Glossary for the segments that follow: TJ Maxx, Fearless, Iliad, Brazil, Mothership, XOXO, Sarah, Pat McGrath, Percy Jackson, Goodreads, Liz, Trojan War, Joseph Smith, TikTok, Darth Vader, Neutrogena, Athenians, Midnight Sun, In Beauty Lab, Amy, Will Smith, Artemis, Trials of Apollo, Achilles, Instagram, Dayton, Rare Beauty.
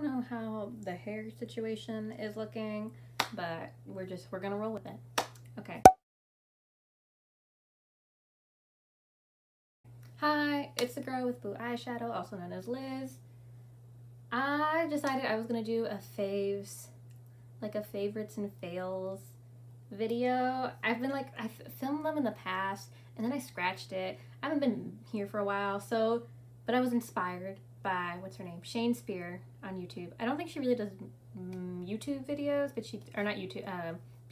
don't know how the hair situation is looking, but we're gonna roll with it. Okay. Hi, it's the girl with blue eyeshadow, also known as Liz. I decided I was gonna do a faves, like a favorites and fails video. I've been like, I filmed them in the past and then I scratched it. I haven't been here for a while, so, but I was inspired by, what's her name, Shanspeare on YouTube. I don't think she really does YouTube videos, but she, or not YouTube,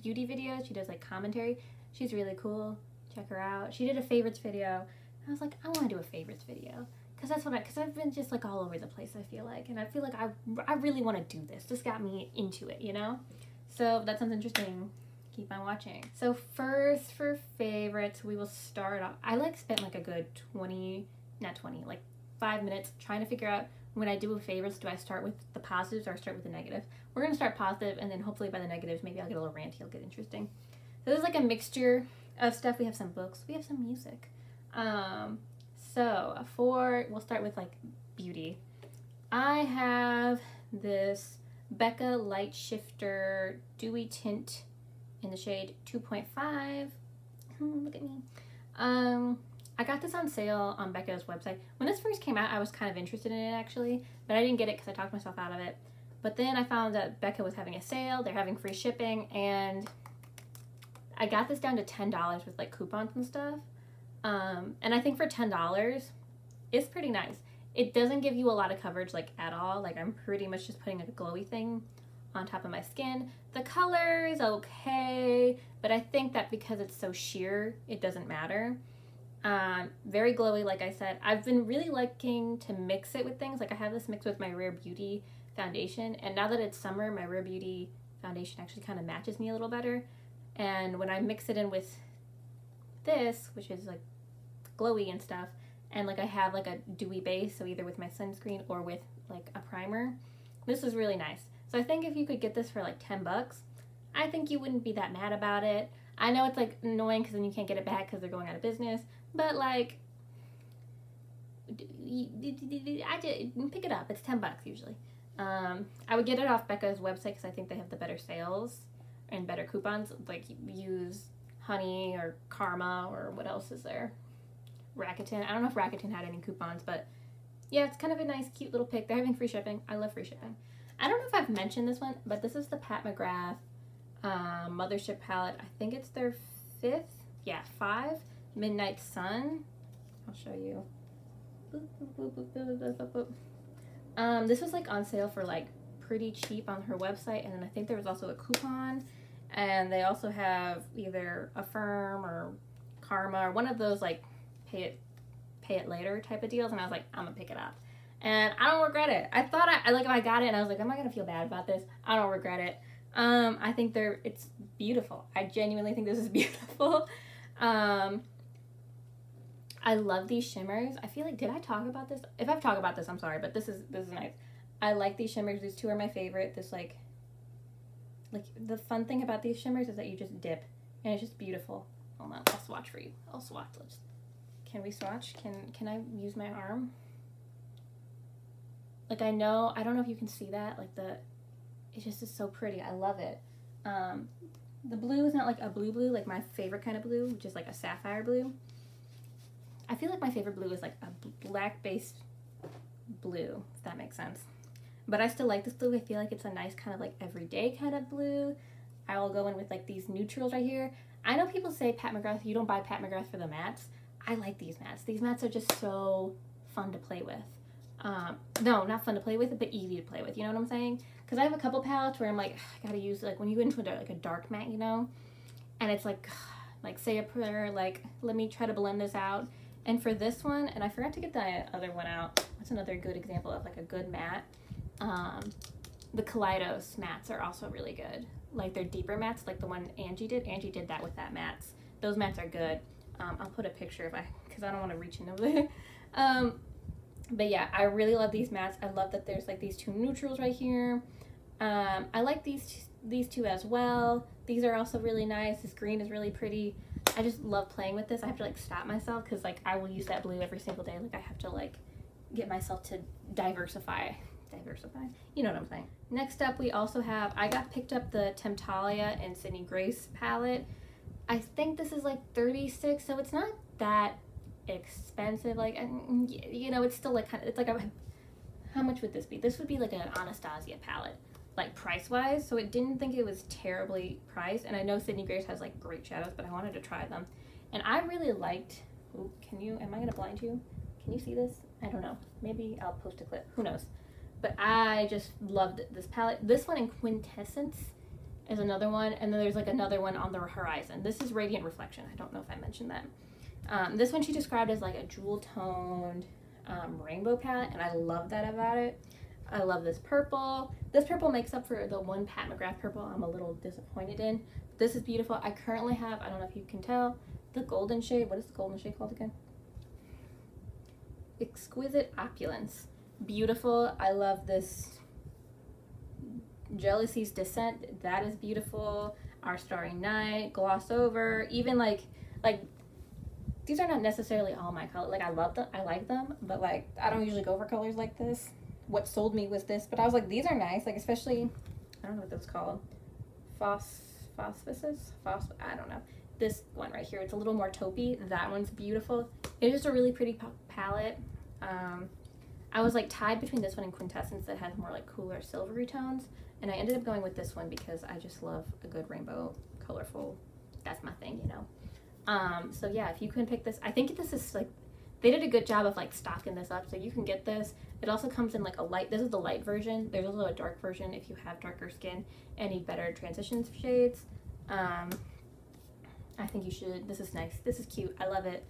beauty videos. She does like commentary. She's really cool. Check her out. She did a favorites video. I was like, I want to do a favorites video. Cause that's what I, cause I've been just like all over the place, I feel like. And I feel like I really want to do this. This got me into it, you know? So that sounds interesting. Keep on watching. So first for favorites, we will start off. I like spent like a good 5 minutes trying to figure out when I do favorites, do I start with the positives or I start with the negatives? We're gonna start positive and then hopefully by the negatives, maybe I'll get a little ranty, it'll get interesting. So this is like a mixture of stuff. We have some books, we have some music. So for, we'll start with like beauty. I have this Becca Light Shifter Dewy Tint in the shade 2.5. Look at me. I got this on sale on Becca's website. When this first came out, I was kind of interested in it actually, but I didn't get it because I talked myself out of it. But then I found that Becca was having a sale, they're having free shipping, and I got this down to $10 with like coupons and stuff. And I think for $10, it's pretty nice. It doesn't give you a lot of coverage like at all. Like I'm pretty much just putting a glowy thing on top of my skin. The color is okay, but I think that because it's so sheer, it doesn't matter. Very glowy, like I said. I've been really liking to mix it with things. Like I have this mixed with my Rare Beauty foundation, and now that it's summer, my Rare Beauty foundation actually kind of matches me a little better. And when I mix it in with this, which is like glowy and stuff, and like I have like a dewy base, so either with my sunscreen or with like a primer, this is really nice. So I think if you could get this for like 10 bucks, I think you wouldn't be that mad about it. I know it's like annoying because then you can't get it back because they're going out of business, but like, I just pick it up. It's 10 bucks usually. I would get it off Becca's website because I think they have the better sales and better coupons. Like use Honey or Karma or what else is there? Rakuten. I don't know if Rakuten had any coupons, but yeah, it's kind of a nice, cute little pick. They're having free shipping. I love free shipping. I don't know if I've mentioned this one, but this is the Pat McGrath Mothership palette. I think it's their five, Midnight Sun. I'll show you. This was like on sale for like pretty cheap on her website, and then I think there was also a coupon, and they also have either Affirm or Karma or one of those like pay it later type of deals, and I was like, I'm gonna pick it up. And I don't regret it. I thought like I got it and I was like, am I gonna feel bad about this? I don't regret it. I think it's beautiful. I genuinely think this is beautiful. I love these shimmers. I feel like, did I talk about this? If I've talked about this, I'm sorry, but this is nice. I like these shimmers. These two are my favorite. This like the fun thing about these shimmers is that you just dip and it's just beautiful. Hold on, I'll swatch for you. I'll swatch. Can we swatch? Can I use my arm? Like I know, I don't know if you can see that, like it just is so pretty. I love it. The blue is not like a blue, like my favorite kind of blue, which is like a sapphire blue. I feel like my favorite blue is like a black-based blue, if that makes sense. But I still like this blue. I feel like it's a nice kind of like everyday kind of blue. I will go in with like these neutrals right here. I know people say Pat McGrath, you don't buy Pat McGrath for the mattes. I like these mattes. These mattes are just so fun to play with. No, not fun to play with, but easy to play with, you know what I'm saying? Because I have a couple palettes where I'm like, I gotta use, like when you go into a dark matte, you know, and it's like say a prayer, like let me try to blend this out. And for this one, and I forgot to get the other one out, that's another good example of like a good matte. The Kaleidos mattes are also really good. Like they're deeper mattes, like the one Angie did. Angie did that with that mattes. Those mattes are good. I'll put a picture because I don't want to reach in over there. But yeah, I really love these mattes. I love that there's like these two neutrals right here. I like these two as well. These are also really nice. This green is really pretty. I just love playing with this. I have to like stop myself because like I will use that blue every single day. Like I have to like get myself to diversify diversify. You know what I'm saying. Next up, we also have, I picked up the Temptalia and Sydney Grace palette. I think this is like $36, so it's not that expensive. Like, you know, it's still like kind of, it's like a, how much would this be? This would be like an Anastasia palette, like price-wise. So I didn't think it was terribly priced. And I know Sydney Grace has like great shadows, but I wanted to try them. And I really liked, ooh, can you, am I gonna blind you? Can you see this? I don't know. Maybe I'll post a clip, who knows? But I just loved this palette. This one in Quintessence is another one. And then there's like another one on the horizon. This is Radiant Reflection. I don't know if I mentioned that. This one she described as like a jewel-toned rainbow palette, and I love that about it. I love this purple. This purple makes up for the one Pat McGrath purple I'm a little disappointed in. This is beautiful. I currently have, I don't know if you can tell, the golden shade. What is the golden shade called again? Exquisite Opulence. Beautiful. I love this Jealousy's Descent. That is beautiful. Our Starry Night, Gloss Over, even like these are not necessarily all my color. Like, I love them, I like them, but like I don't usually go for colors like this. What sold me was this, but I was like, these are nice, like especially, I don't know what those called, phosphorus, I don't know. This one right here, it's a little more taupey. That one's beautiful. It's just a really pretty palette. I was like tied between this one and Quintessence that has more like cooler silvery tones, and I ended up going with this one because I just love a good rainbow, colorful. That's my thing, you know. So yeah, if you can pick this, I think this is like, they did a good job of like stocking this up, so you can get this. It also comes in like a light, this is the light version. There's also a dark version if you have darker skin and need better transition shades. I think you should, this is nice, this is cute, I love it.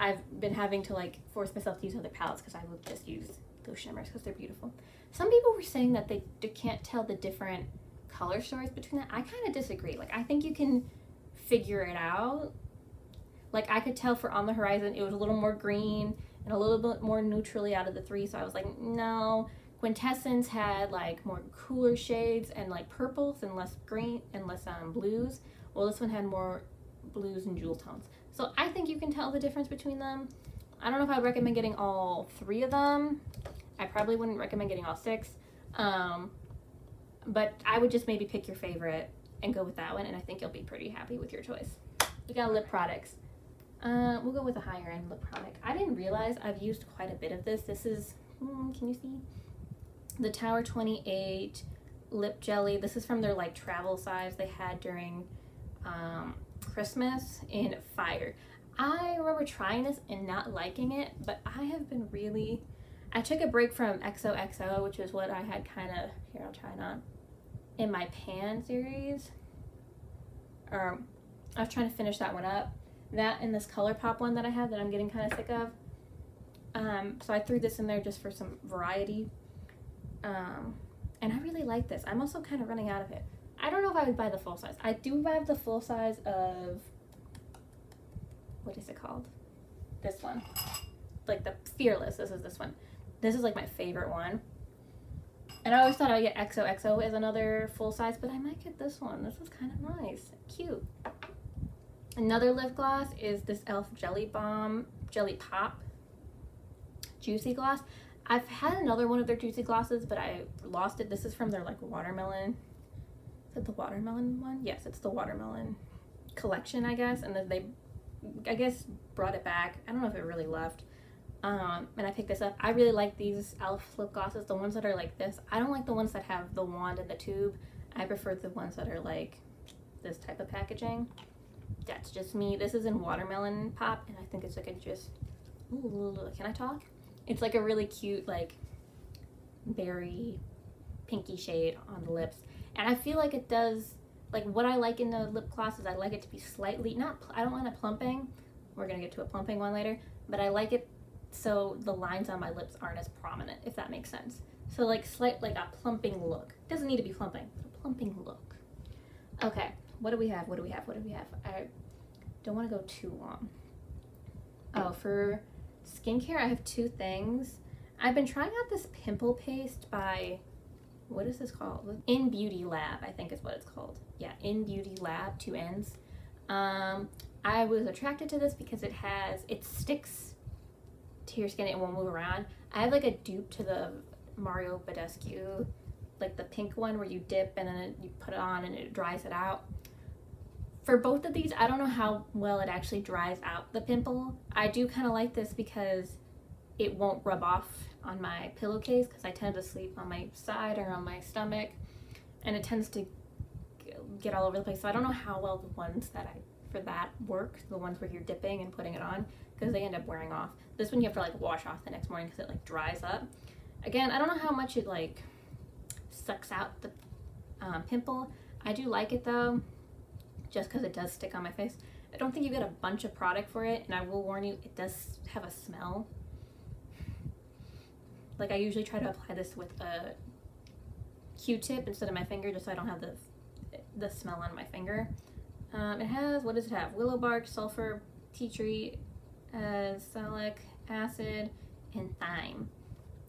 I've been having to like force myself to use other palettes because I will just use those shimmers because they're beautiful. Some people were saying that they can't tell the different color stories between them. I kind of disagree. Like, I think you can figure it out. Like, I could tell for On the Horizon, it was a little more green and a little bit more neutrally out of the three, so I was like, no. Quintessence had like more cooler shades and like purples and less green and less blues. Well, this one had more blues and jewel tones. So I think you can tell the difference between them. I don't know if I would recommend getting all three of them. I probably wouldn't recommend getting all six. But I would just maybe pick your favorite and go with that one, and I think you'll be pretty happy with your choice. You got lip products. We'll go with a higher end lip product. I didn't realize I've used quite a bit of this. This is, can you see? The Tower 28 Lip Jelly. This is from their like travel size they had during Christmas in Fire. I remember trying this and not liking it, but I have been really, I took a break from XOXO, which is what I had kind of, here I'll try it on, in my pan series. I was trying to finish that one up. That and this ColourPop one that I have that I'm getting kind of sick of. So I threw this in there just for some variety. And I really like this. I'm also kind of running out of it. I don't know if I would buy the full size. I do have the full size of, what is it called? This one. Like the Fearless, this is this one. This is like my favorite one. And I always thought I would get XOXO as another full size, but I might get this one. This is kind of nice, cute. Another lip gloss is this ELF Jelly Pop Juicy Gloss. I've had another one of their Juicy Glosses, but I lost it. This is from their like watermelon. Is it the watermelon one? Yes, it's the watermelon collection, I guess. And then they, I guess, brought it back. I don't know if it really left. And I picked this up. I really like these ELF lip glosses, the ones that are like this. I don't like the ones that have the wand and the tube. I prefer the ones that are like this type of packaging. That's just me. This is in Watermelon Pop, and I think it's like a just, ooh, can I talk? It's like a really cute, like, berry pinky shade on the lips. And I feel like it does, like, what I like in the lip gloss is I like it to be slightly, not, I don't want a plumping. We're going to get to a plumping one later. But I like it so the lines on my lips aren't as prominent, if that makes sense. So, like, slight, like a plumping look. Doesn't need to be plumping, but a plumping look. Okay. What do we have? What do we have? What do we have? I don't want to go too long. Oh, for skincare, I have two things. I've been trying out this pimple paste by, what is this called? In Beauty Lab, I think is what it's called. Yeah, In Beauty Lab, two N's. I was attracted to this because it has, it sticks to your skin. It won't move around. I have like a dupe to the Mario Badescu, like the pink one where you dip and then you put it on and it dries it out. For both of these, I don't know how well it actually dries out the pimple. I do kind of like this because it won't rub off on my pillowcase, because I tend to sleep on my side or on my stomach and it tends to get all over the place. So I don't know how well the ones that for that work, the ones where you're dipping and putting it on, because they end up wearing off. This one you have to like wash off the next morning because it like dries up. Again, I don't know how much it like sucks out the pimple. I do like it though, just because it does stick on my face. I don't think you get a bunch of product for it, and I will warn you, it does have a smell. Like I usually try to apply this with a Q-tip instead of my finger, just so I don't have the smell on my finger. It has, what does it have? Willow bark, sulfur, tea tree, salicylic acid, and thyme.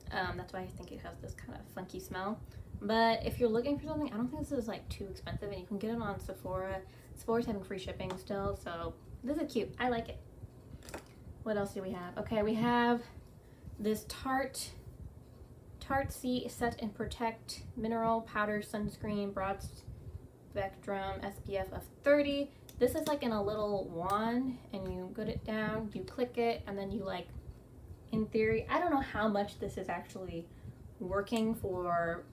That's why I think it has this kind of funky smell. But if you're looking for something, I don't think this is like too expensive, and you can get it on Sephora. Sephora's having free shipping still, so this is cute. I like it. What else do we have? Okay, we have this Tarte Set and Protect Mineral Powder Sunscreen Broad Spectrum SPF of 30. This is like in a little wand, and you put it down, you click it, and then you like, in theory, I don't know how much this is actually working for.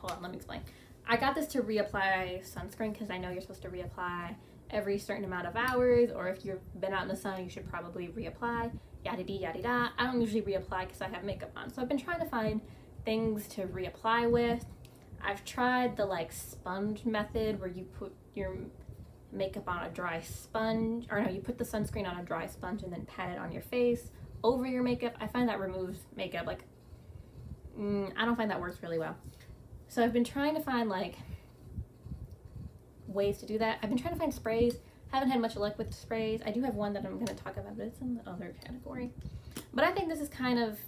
Hold on, let me explain. I got this to reapply sunscreen because I know you're supposed to reapply every certain amount of hours, or if you've been out in the sun, you should probably reapply, yada dee yada da. I don't usually reapply because I have makeup on, so I've been trying to find things to reapply with. I've tried the like sponge method where you put your makeup on a dry sponge, or no, you put the sunscreen on a dry sponge and then pat it on your face over your makeup. I find that removes makeup, like I don't find that works really well. So I've been trying to find like ways to do that. I've been trying to find sprays. Haven't had much luck with sprays. I do have one that I'm going to talk about, but it's in the other category. But I think this is kind of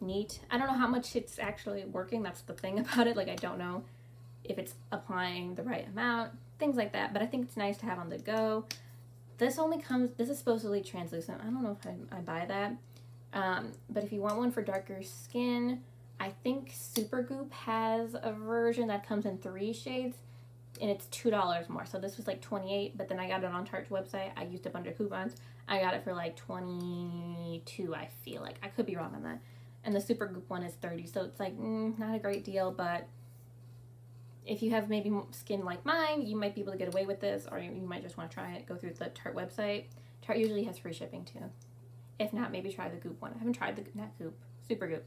neat. I don't know how much it's actually working. That's the thing about it. Like, I don't know if it's applying the right amount, things like that. But I think it's nice to have on the go. This only comes, this is supposedly translucent. I don't know if I buy that. But if you want one for darker skin, I think Supergoop has a version that comes in 3 shades, and it's $2 more. So this was like $28, but then I got it on Tarte's website. I used a bunch of coupons. I got it for like $22, I feel like. I could be wrong on that. And the Supergoop one is $30, so it's like not a great deal, but if you have maybe skin like mine, you might be able to get away with this, or you might just want to try it. Go through the Tarte website. Tarte usually has free shipping too. If not, maybe try the Goop one. I haven't tried the, not Goop, Supergoop.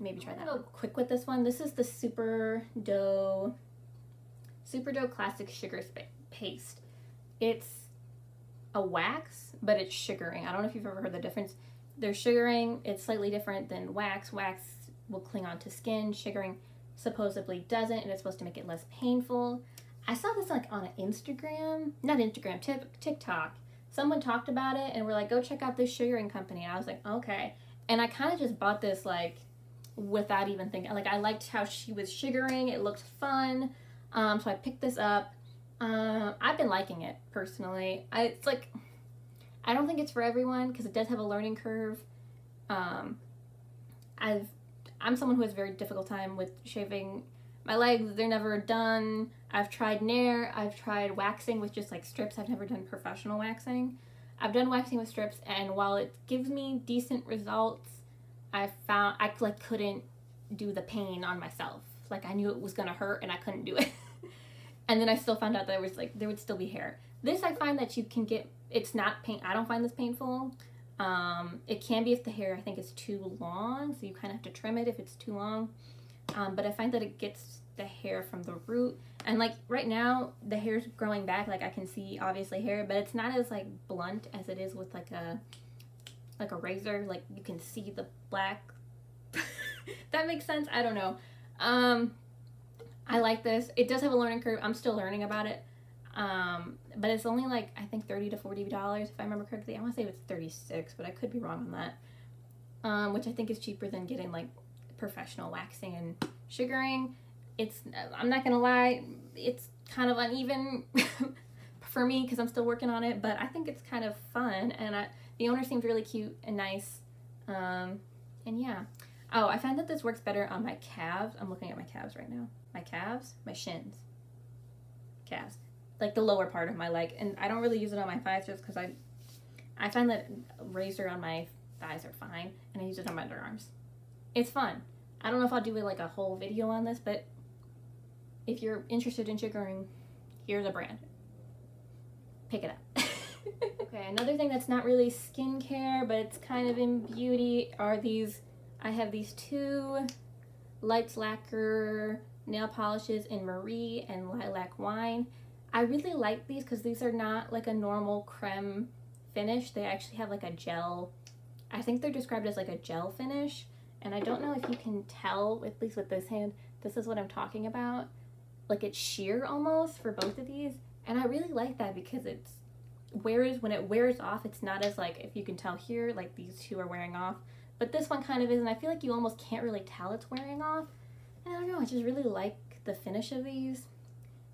Maybe try that. I'm gonna go quick with this one. This is the Super Dough Classic Sugar Paste. It's a wax, but it's sugaring. I don't know if you've ever heard the difference. They're sugaring, it's slightly different than wax. Wax will cling onto skin. Sugaring supposedly doesn't, and it's supposed to make it less painful. I saw this like on an Instagram, not Instagram, TikTok. Someone talked about it and we're like, go check out this sugaring company. And I was like, okay. And I kind of just bought this like without even thinking. Like, I liked how she was sugaring. It looked fun. So I picked this up. I've been liking it personally. It's like, I don't think it's for everyone because it does have a learning curve. I'm someone who has a very difficult time with shaving my legs. They're never done. I've tried Nair. I've tried waxing with just like strips. I've never done professional waxing. I've done waxing with strips, and while it gives me decent results, I found I like couldn't do the pain on myself. Like, I knew it was gonna hurt and I couldn't do it. And then I still found out that there would still be hair. This, I find that you can get, it's not pain, I don't find this painful. It can be if the hair, I think, is too long, so you kind of have to trim it if it's too long. But I find that it gets the hair from the root, and like right now the hair's growing back. Like, I can see obviously hair, but it's not as like blunt as it is with like a razor. Like, you can see the black. That makes sense. I don't know. I like this. It does have a learning curve. I'm still learning about it. But it's only like, I think $30 to $40 if I remember correctly. I want to say it's $36, but I could be wrong on that. Which I think is cheaper than getting like professional waxing and sugaring. It's, I'm not gonna lie, it's kind of uneven for me because I'm still working on it, but I think it's kind of fun, and the owner seems really cute and nice. And yeah, Oh, I find that this works better on my calves. I'm looking at my calves right now. My calves, my shins, calves, like the lower part of my leg. And I don't really use it on my thighs just because I find that razor on my thighs are fine, and I use it on my underarms. It's fun. I don't know if I'll do like a whole video on this, but if you're interested in sugaring, here's a brand. Pick it up. Okay, another thing that's not really skincare, but it's kind of in beauty, are these. I have these two Light Lacquer nail polishes in Marie and Lilac Wine. I really like these because these are not like a normal creme finish. They actually have like a gel. I think they're described as like a gel finish. And I don't know if you can tell, at least with this hand, this is what I'm talking about. Like it's sheer almost for both of these. And I really like that because it's wears, when it wears off, it's not as like, if you can tell here, like these two are wearing off. But this one kind of is, and I feel like you almost can't really tell it's wearing off. And I don't know, I just really like the finish of these.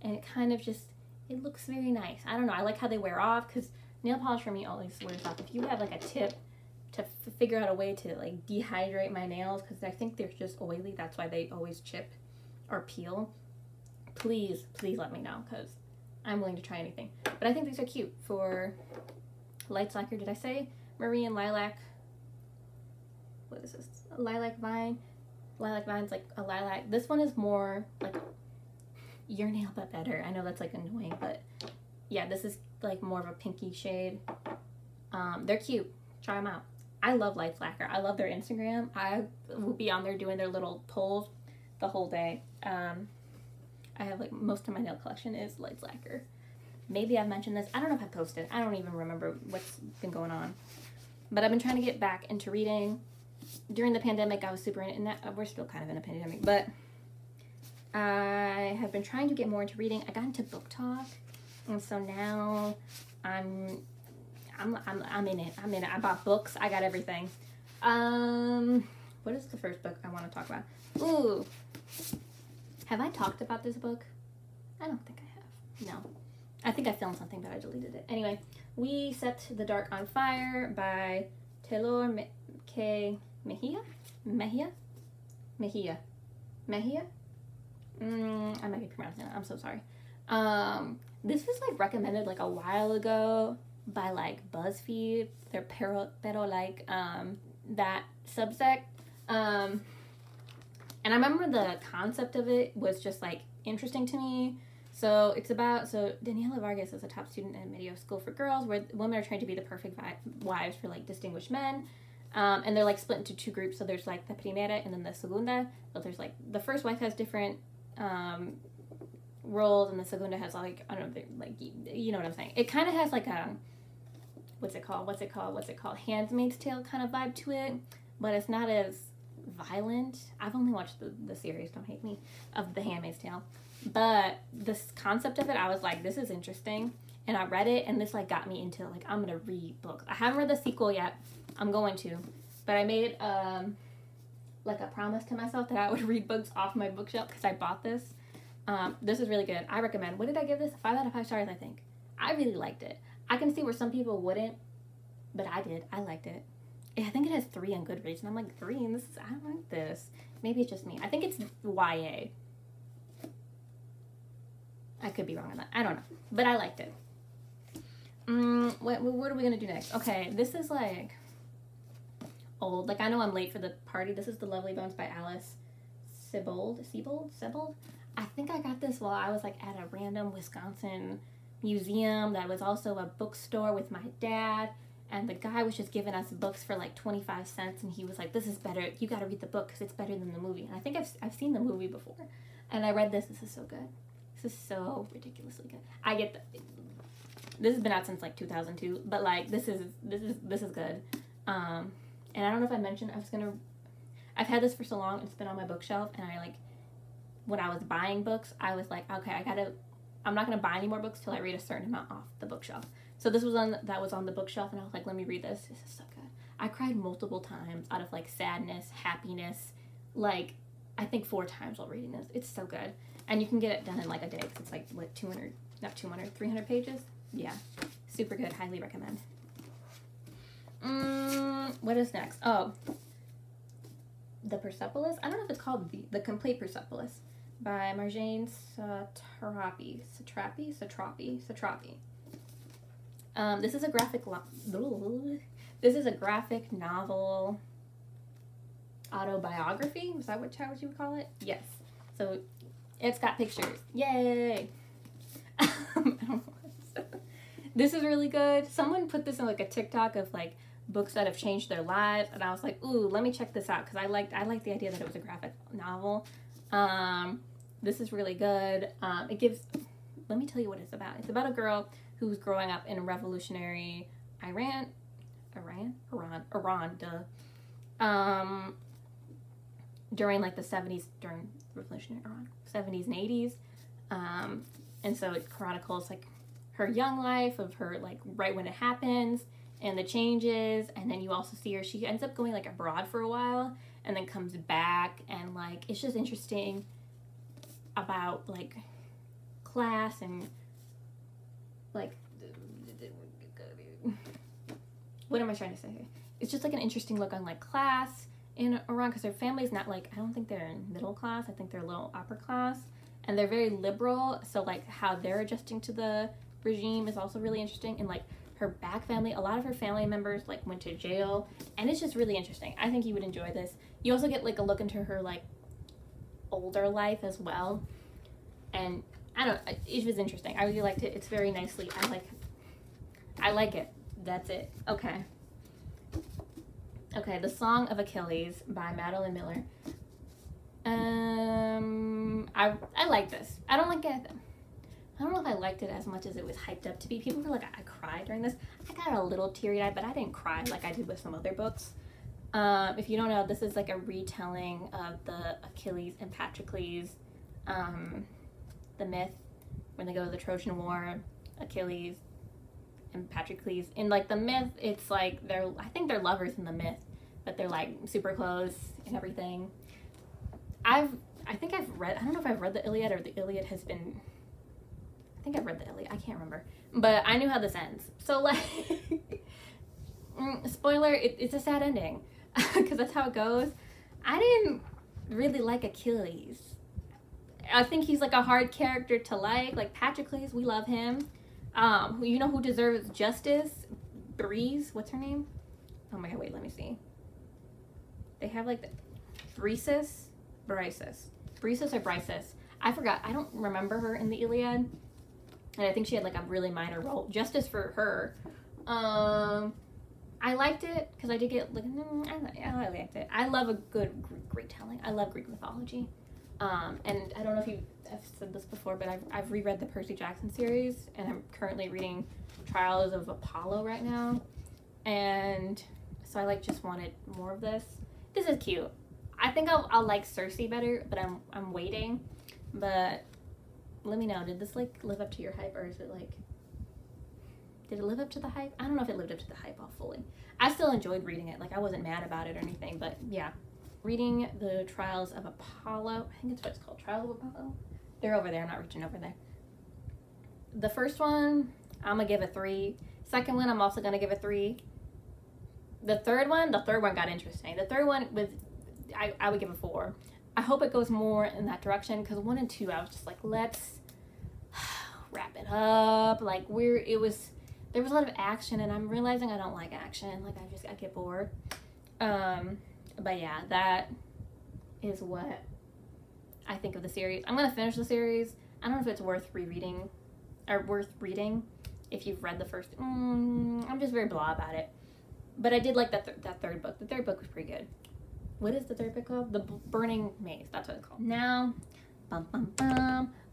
And it kind of just, it looks very nice. I don't know, I like how they wear off because nail polish for me always wears off. If you have like a tip to figure out a way to like dehydrate my nails, because I think they're just oily, that's why they always chip or peel, please, please let me know because I'm willing to try anything. But I think these are cute for Light Lacquer, did I say? Marie and Lilac. What is this? Lilac Vine. Lilac Vine's like a lilac. This one is more like your nail but better. I know that's like annoying, but yeah, this is like more of a pinky shade. They're cute. Try them out. I love Light Lacquer. I love their Instagram. I will be on there doing their little polls the whole day. I have like most of my nail collection is Light Lacquer. Maybe I've mentioned this. I don't know if I posted. I don't even remember what's been going on. But I've been trying to get back into reading. During the pandemic, I was super in that. We're still kind of in a pandemic, but I have been trying to get more into reading. I got into book talk, and so now I'm in it. I'm in it. I bought books. I got everything. What is the first book I want to talk about? Ooh, have I talked about this book? I don't think I have. No, I think I filmed something, but I deleted it. Anyway, We Set the Dark on Fire by Taylor K. Mejia. I might be pronouncing that. I'm so sorry. This was like recommended like a while ago by like BuzzFeed. They're pero like that subsect. And I remember the concept of it was just like interesting to me. So it's about, so Daniela Vargas is a top student at a medieval school for girls where women are trying to be the perfect wives for like distinguished men. And they're like split into two groups. So there's like the primera and then the segunda. So there's like the first wife has different roles, and the segunda has like, I don't know, like, you know what I'm saying? It kind of has like a, what's it called? Handmaid's Tale kind of vibe to it, but it's not as violent. I've only watched the series, don't hate me, of The Handmaid's Tale. But this concept of it, I was like, this is interesting. And I read it, and this like got me into like, I'm gonna read books. I haven't read the sequel yet. I'm going to, but I made like a promise to myself that I would read books off my bookshelf because I bought this. This is really good. I recommend. What did I give this? 5 out of 5 stars, I think. I really liked it. I can see where some people wouldn't, but I did. I liked it. I think it has 3 on Goodreads, and I'm like 3, and this is, I don't like this. Maybe it's just me. I think it's YA. I could be wrong on that. I don't know, but I liked it. What are we gonna do next? Okay, this is like old. Like, I know I'm late for the party. This is The Lovely Bones by Alice Sebold. I think I got this while I was like at a random Wisconsin museum that was also a bookstore with my dad, and the guy was just giving us books for like 25 cents, and he was like, this is better, you got to read the book because it's better than the movie. And I think I've seen the movie before, and I read this. This is so good. This is so ridiculously good. I get the, this has been out since like 2002, but like this is good. And I don't know if I mentioned, I've had this for so long, it's been on my bookshelf, and I like, when I was buying books, I was like, okay, I'm not gonna buy any more books till I read a certain amount off the bookshelf. So this was on the bookshelf, and I was like, let me read this. This is so good. I cried multiple times out of like sadness, happiness, like I think 4 times while reading this. It's so good. And you can get it done in like a day, because it's like what, 300 pages? Yeah, super good, highly recommend. What is next? Oh, the Persepolis. I don't know if it's called the Complete Persepolis by Marjane Satrapi. This is a graphic novel autobiography. Is that what you would call it? Yes. So it's got pictures. Yay! This is really good. Someone put this in like a TikTok of like books that have changed their lives, and I was like, ooh, let me check this out because I liked the idea that it was a graphic novel. This is really good. It gives. Let me tell you what it's about. It's about a girl who's growing up in revolutionary Iran, duh. During like the 70s, during revolutionary Iran, 70s and 80s. And so it chronicles like her young life of her, like right when it happens and the changes. And then you also see her, she ends up going like abroad for a while and then comes back, and like, it's just interesting about like class and like, what am I trying to say here? It's just like an interesting look on like class in Iran, because their family's not like, I don't think they're in middle class, I think they're low upper class, and they're very liberal, so like how they're adjusting to the regime is also really interesting. And like her back family, a lot of her family members like went to jail, and it's just really interesting. I think you would enjoy this. You also get like a look into her like older life as well, and I don't, it was interesting. I really liked it. It's very nicely, I like it. That's it. Okay. Okay, The Song of Achilles by Madeline Miller. I like this. I don't like it. I don't know if I liked it as much as it was hyped up to be. People were like, I cried during this. I got a little teary-eyed, but I didn't cry like I did with some other books. If you don't know, this is like a retelling of the Achilles and Patroclus, the myth, when they go to the Trojan War. Achilles and Patroclus, in like the myth, it's like I think they're lovers in the myth, but they're like super close and everything. I don't know if I've read the Iliad, or the Iliad has been, I think I've read the Iliad, I can't remember, but I knew how this ends, so like spoiler, it's a sad ending because that's how it goes. I didn't really like Achilles. I think he's like a hard character to like Patroclus, we love him. You know who deserves justice? Breeze, what's her name? Oh my god, wait, let me see. They have like the Briseis. I forgot, I don't remember her in the Iliad. And I think she had like a really minor role. Justice for her. I liked it because I did get like, I liked it. I love a good Greek telling. I love Greek mythology. And I don't know if I've said this before, but I've reread the Percy Jackson series, and I'm currently reading Trials of Apollo right now, and so I like just wanted more of this. This is cute. I think I'll like Circe better, but I'm waiting. But let me know, did this like live up to your hype, or is it like, did it live up to the hype? I don't know if it lived up to the hype all fully. I still enjoyed reading it, like I wasn't mad about it or anything, but yeah. Reading the Trials of Apollo. I think it's what it's called, Trials of Apollo. They're over there, I'm not reaching over there. The first one, I'm gonna give a 3. Second one, I'm also gonna give a 3. The third one got interesting. The third one was, I would give a 4. I hope it goes more in that direction, because 1 and 2, I was just like, let's wrap it up. Like there was a lot of action, and I'm realizing I don't like action. Like I get bored. But yeah, that is what I think of the series. I'm going to finish the series. I don't know if it's worth rereading or worth reading if you've read the first. I'm just very blah about it. But I did like that third book. The third book was pretty good. What is the third book called? The Burning Maze. That's what it's called. Now,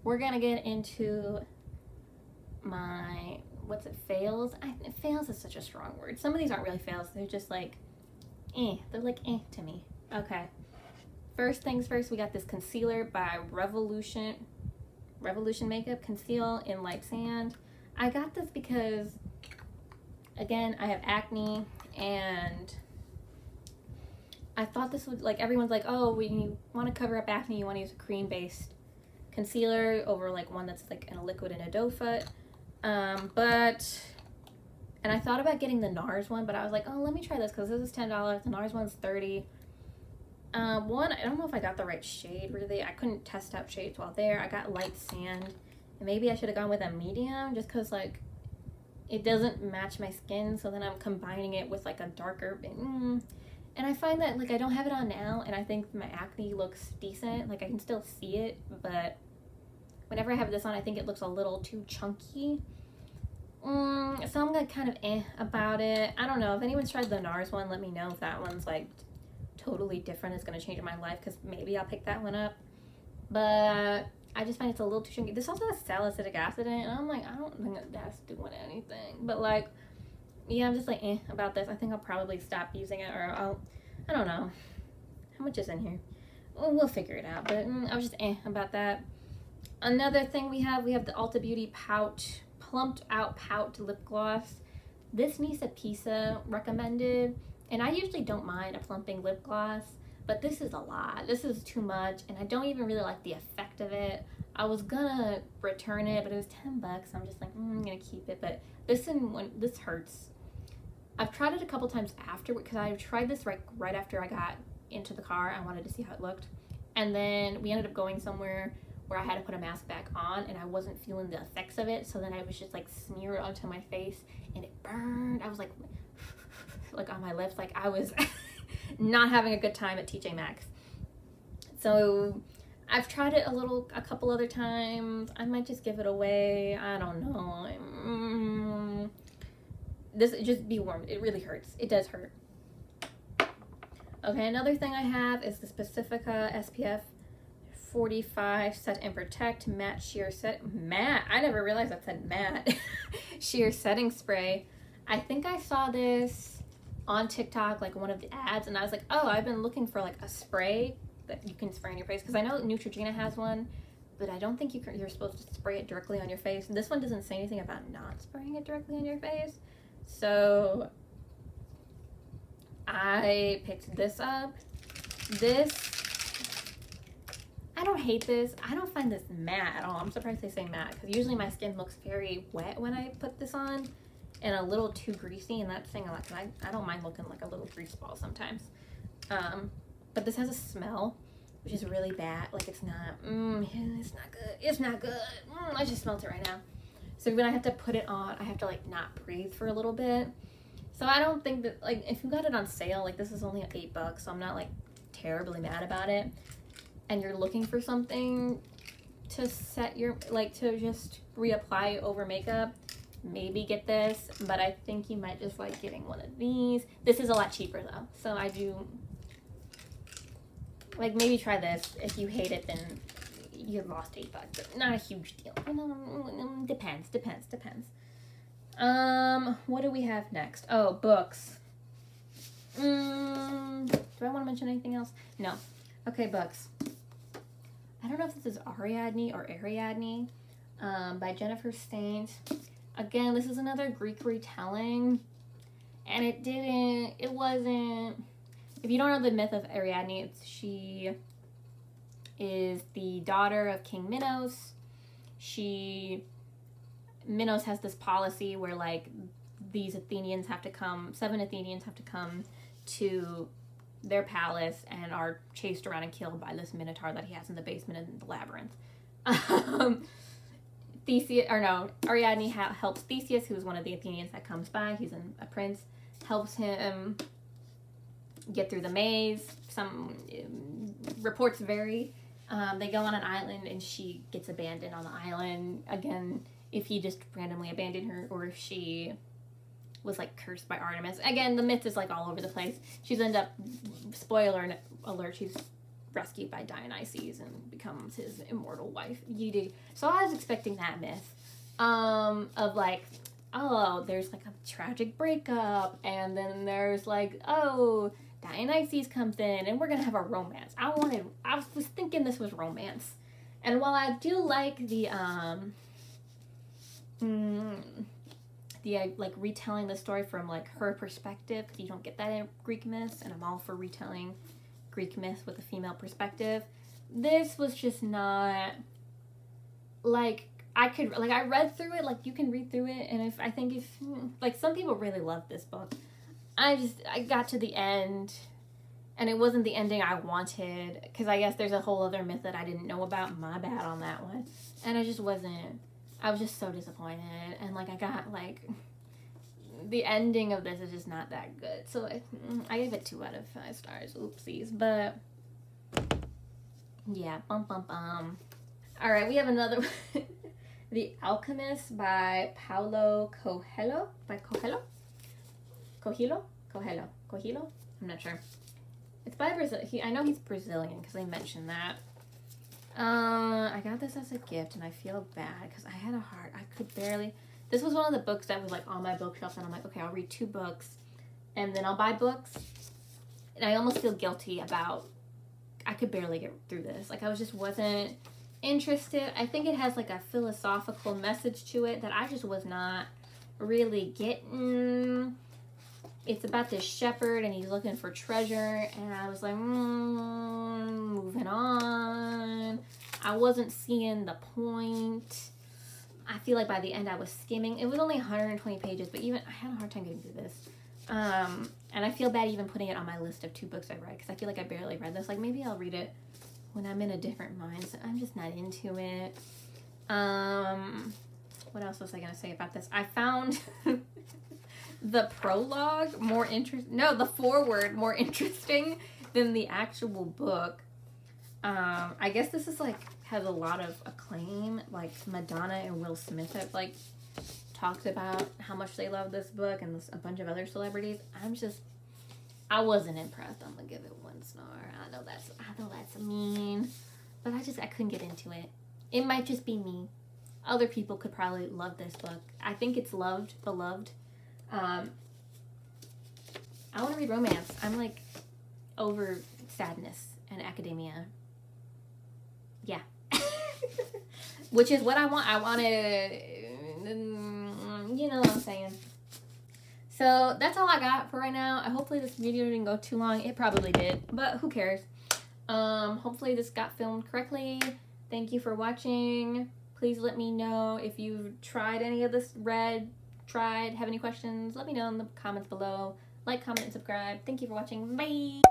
we're going to get into my, what's it, fails? Fails is such a strong word. Some of these aren't really fails. They're just like, eh, they're like eh to me. Okay, first things first, we got this concealer by Revolution Makeup, Conceal in Light Sand. I got this because, again, I have acne, and I thought this would, like, everyone's like, oh, when you want to cover up acne, you want to use a cream-based concealer over like one that's like in a liquid and a doe foot. And I thought about getting the NARS one, but I was like, oh, let me try this because this is $10. The NARS one's $30. One, I don't know if I got the right shade, really. I couldn't test out shades while there. I got light sand, and maybe I should have gone with a medium just because, like, it doesn't match my skin, so then I'm combining it with, like, a darker... And I find that, like, I don't have it on now, and I think my acne looks decent. Like, I can still see it, but whenever I have this on, I think it looks a little too chunky. So I'm, like, kind of about it. I don't know. If anyone's tried the NARS one, let me know if that one's, like, totally different. It's going to change my life, because maybe I'll pick that one up. But I just find it's a little too chunky. This also has salicylic acid in it, and I'm like, I don't think that's doing anything. But, like... yeah, I'm just like about this. I think I'll probably stop using it, or I don't know. How much is in here? We'll figure it out, but I was just about that. Another thing we have the Ulta Beauty Pout, Plumped Out Pout Lip Gloss. This Nisa Pisa recommended, and I usually don't mind a plumping lip gloss, but this is a lot. This is too much, and I don't even really like the effect of it. I was gonna return it, but it was 10 bucks. So I'm just like, I'm gonna keep it, but this hurts. I've tried it a couple times after, because I tried this right after I got into the car. I wanted to see how it looked, and then we ended up going somewhere where I had to put a mask back on, and I wasn't feeling the effects of it, so then I was just like smeared onto my face, and it burned. I was like like on my lips, like I was not having a good time at TJ Maxx. So I've tried it a couple other times. I might just give it away. I don't know. This, just be warm. It really hurts. It does hurt. Okay, another thing I have is this Pacifica SPF 45 Set and Protect Matte Sheer Set. Matte! I never realized I said matte. Sheer Setting Spray. I think I saw this on TikTok, like one of the ads, and I was like, oh, I've been looking for like a spray that you can spray on your face, because I know Neutrogena has one, but I don't think you're supposed to spray it directly on your face. This one doesn't say anything about not spraying it directly on your face, so I picked this up. I don't hate this. I don't find this matte at all. I'm surprised they say matte, because usually my skin looks very wet when I put this on, and a little too greasy, and that's saying a lot, because I don't mind looking like a little grease ball sometimes. But this has a smell, which is really bad. Like, it's not good. It's not good. I just smelled it right now. So when I have to put it on, I have to, like, not breathe for a little bit. So I don't think that, like, if you got it on sale, like, this is only $8, so I'm not, like, terribly mad about it. And you're looking for something to set your, like, to just reapply over makeup, maybe get this. But I think you might just like getting one of these. This is a lot cheaper, though. So I do... like, maybe try this. If you hate it, then you lost $8, but not a huge deal. Depends. What do we have next? Oh, books. Do I want to mention anything else? No. Okay, books. I don't know if this is Ariadne by Jennifer Staines. Again, this is another Greek retelling, and it wasn't... If you don't know the myth of Ariadne, she is the daughter of King Minos. Minos has this policy where, like, these Athenians have to come, 7 Athenians have to come to their palace and are chased around and killed by this minotaur that he has in the basement in the labyrinth. Ariadne helps Theseus, who is one of the Athenians that comes by. He's a prince, helps him get through the maze. Some reports vary. They go on an island, and she gets abandoned on the island. Again, if he just randomly abandoned her, or if she was like cursed by Artemis. Again, the myth is like all over the place. She's end up, spoiler alert, she's rescued by Dionysus and becomes his immortal wife. So I was expecting that myth of like, oh, there's like a tragic breakup, and then there's like, oh, Dionysus comes in and we're gonna have a romance. I was thinking this was romance. And while I do like the like retelling the story from like her perspective, because you don't get that in Greek myths, and I'm all for retelling Greek myths with a female perspective, this was just not like... I read through it, like, you can read through it, and I think like, some people really love this book. I got to the end, And it wasn't the ending I wanted, because I guess there's a whole other myth that I didn't know about. My bad on that one. And I just wasn't, I was just so disappointed. And like I got like, the ending of this is just not that good. So I gave it 2 out of 5 stars. Oopsies. But yeah, bum bum bum. All right, we have another one. The Alchemist by Paulo Coelho. By Coelho? Coelho? Coelho. Coelho? I'm not sure. It's by Brazil. I know he's Brazilian because they mentioned that. I got this as a gift and I feel bad because I had a heart. I could barely. This was one of the books that was like on my bookshelf and I'm like, okay, I'll read 2 books and then I'll buy books. And I almost feel guilty about, I could barely get through this. Like I was just wasn't interested. I think it has like a philosophical message to it that I just was not really getting. It's about this shepherd and he's looking for treasure and I was like, moving on. I wasn't seeing the point. I feel like by the end I was skimming. It was only 120 pages, but even I had a hard time getting through this. And I feel bad even putting it on my list of 2 books I read because I feel like I barely read this. Like maybe I'll read it when I'm in a different mindset. I'm just not into it. What else was I gonna say about this? I found the prologue more interesting. No, the foreword more interesting than the actual book. I guess this is like has a lot of acclaim. Like Madonna and Will Smith have like talked about how much they love this book and a bunch of other celebrities. I wasn't impressed. I'm gonna give it 1 star. I know that's mean, but I couldn't get into it. It might just be me. Other people could probably love this book. I think it's beloved. I want to read romance. I'm like over sadness and academia. Yeah. Which is what I want. I want to, you know what I'm saying? So that's all I got for right now. Hopefully this video didn't go too long. It probably did, but who cares? Hopefully this got filmed correctly. Thank you for watching. Please let me know if you've tried any of this, have any questions, let me know in the comments below. Like, comment, and subscribe. Thank you for watching. Bye!